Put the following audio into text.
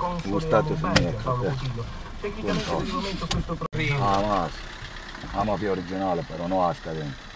console locale che fa lo Cotillo. Tecnicamente per il momento questo programma... Ah, ma Fiore originale però, no, a scadenza.